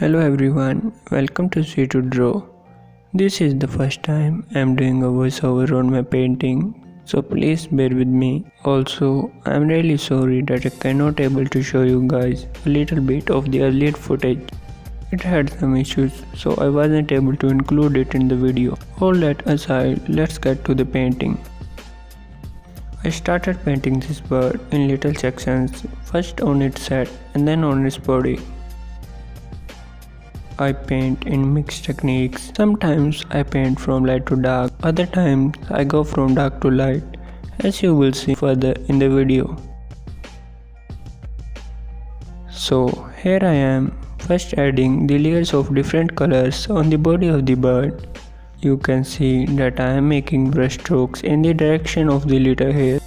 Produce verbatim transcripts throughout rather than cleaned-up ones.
Hello everyone, welcome to C two Draw. This is the first time I am doing a voiceover on my painting, so please bear with me. Also, I am really sorry that I cannot able to show you guys a little bit of the earlier footage. It had some issues, so I wasn't able to include it in the video. All that aside, let's get to the painting. I started painting this bird in little sections, first on its head and then on its body. I paint in mixed techniques. Sometimes I paint from light to dark, other times I go from dark to light, as you will see further in the video. So here I am, first adding the layers of different colors on the body of the bird. You can see that I am making brush strokes in the direction of the litter here.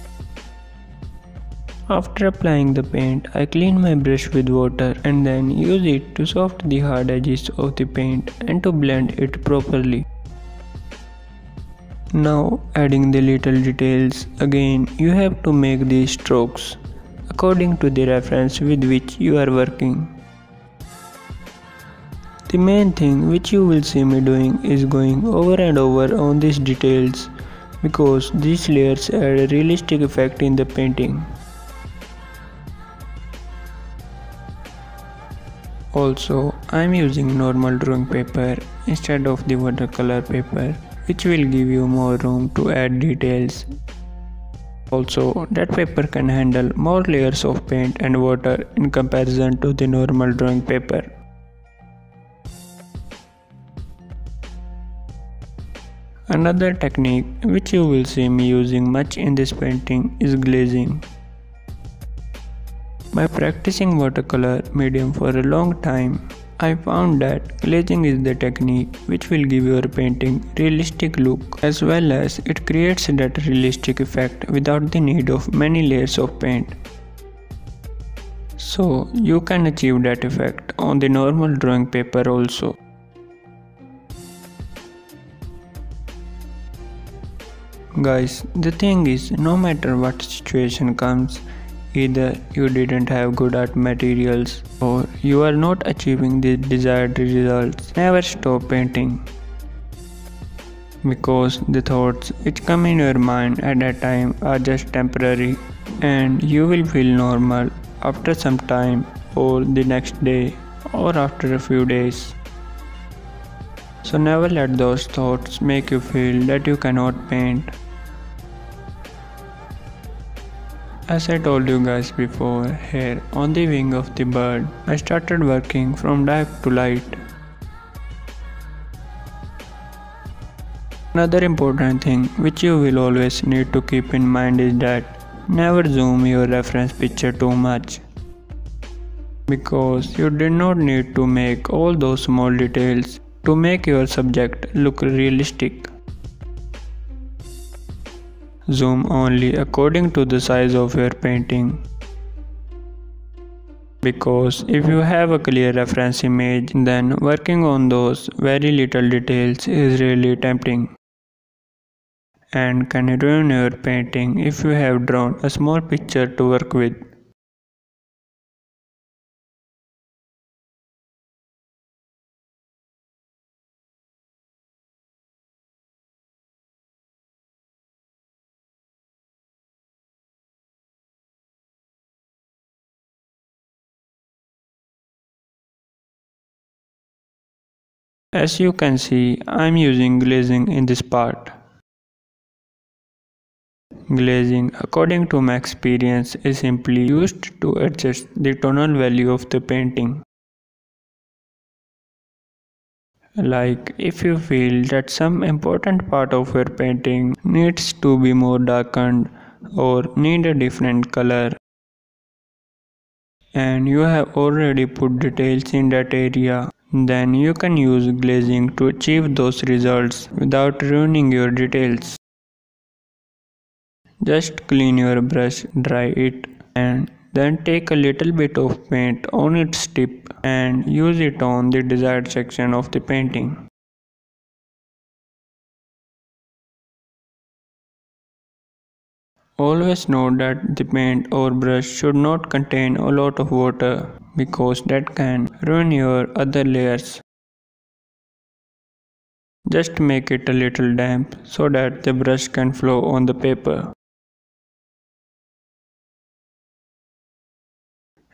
After applying the paint, I clean my brush with water and then use it to soften the hard edges of the paint and to blend it properly. Now adding the little details, again you have to make these strokes according to the reference with which you are working. The main thing which you will see me doing is going over and over on these details, because these layers add a realistic effect in the painting. Also, I am using normal drawing paper instead of the watercolor paper, which will give you more room to add details. Also, that paper can handle more layers of paint and water in comparison to the normal drawing paper. Another technique which you will see me using much in this painting is glazing. By practicing watercolor medium for a long time, I found that glazing is the technique which will give your painting realistic look, as well as it creates that realistic effect without the need of many layers of paint. So you can achieve that effect on the normal drawing paper also. Guys, the thing is, no matter what situation comes, either you didn't have good art materials or you are not achieving the desired results, never stop painting. Because the thoughts which come in your mind at that time are just temporary, and you will feel normal after some time, or the next day, or after a few days. So never let those thoughts make you feel that you cannot paint. As I told you guys before, here on the wing of the bird, I started working from dark to light. Another important thing which you will always need to keep in mind is that never zoom your reference picture too much, because you did not need to make all those small details to make your subject look realistic. Zoom only according to the size of your painting, because if you have a clear reference image, then working on those very little details is really tempting and can ruin your painting if you have drawn a small picture to work with. As you can see, I am using glazing in this part. Glazing, according to my experience, is simply used to adjust the tonal value of the painting. Like, if you feel that some important part of your painting needs to be more darkened or need a different color, and you have already put details in that area, then you can use glazing to achieve those results without ruining your details. Just clean your brush, dry it, and then take a little bit of paint on its tip and use it on the desired section of the painting. Always note that the paint or brush should not contain a lot of water, because that can ruin your other layers. Just make it a little damp so that the brush can flow on the paper.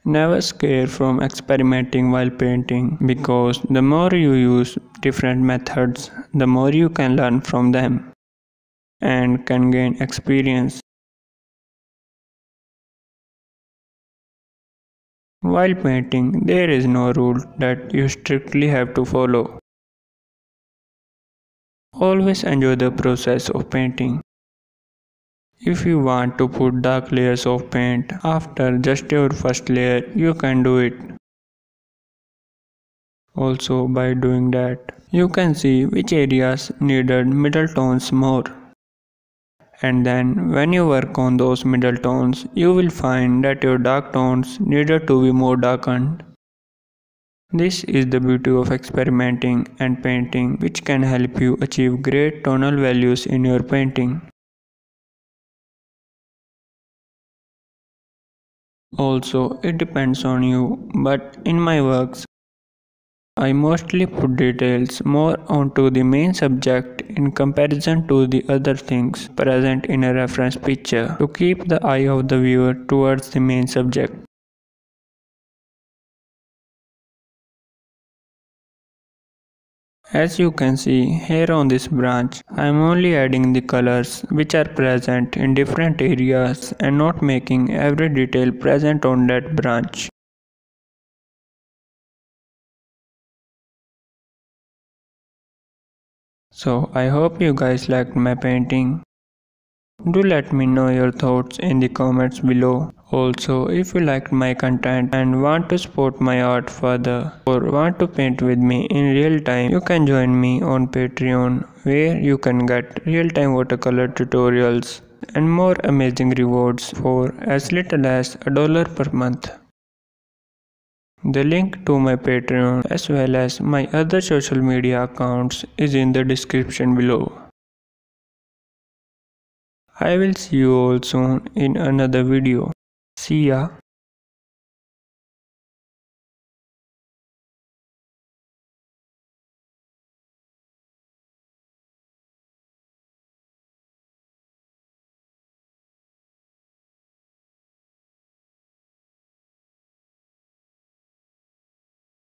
Never scare from experimenting while painting, because the more you use different methods, the more you can learn from them and can gain experience. While painting, there is no rule that you strictly have to follow. Always enjoy the process of painting. If you want to put dark layers of paint after just your first layer, you can do it. Also, by doing that, you can see which areas needed middle tones more. And then, when you work on those middle tones, you will find that your dark tones needed to be more darkened. This is the beauty of experimenting and painting, which can help you achieve great tonal values in your painting. Also, it depends on you, but in my works, I mostly put details more onto the main subject in comparison to the other things present in a reference picture to keep the eye of the viewer towards the main subject. As you can see, here on this branch, I am only adding the colors which are present in different areas and not making every detail present on that branch. So, I hope you guys liked my painting. Do let me know your thoughts in the comments below. Also, if you liked my content and want to support my art further or want to paint with me in real time, you can join me on Patreon, where you can get real-time watercolor tutorials and more amazing rewards for as little as a dollar per month. The link to my Patreon as well as my other social media accounts is in the description below. I will see you all soon in another video. See ya.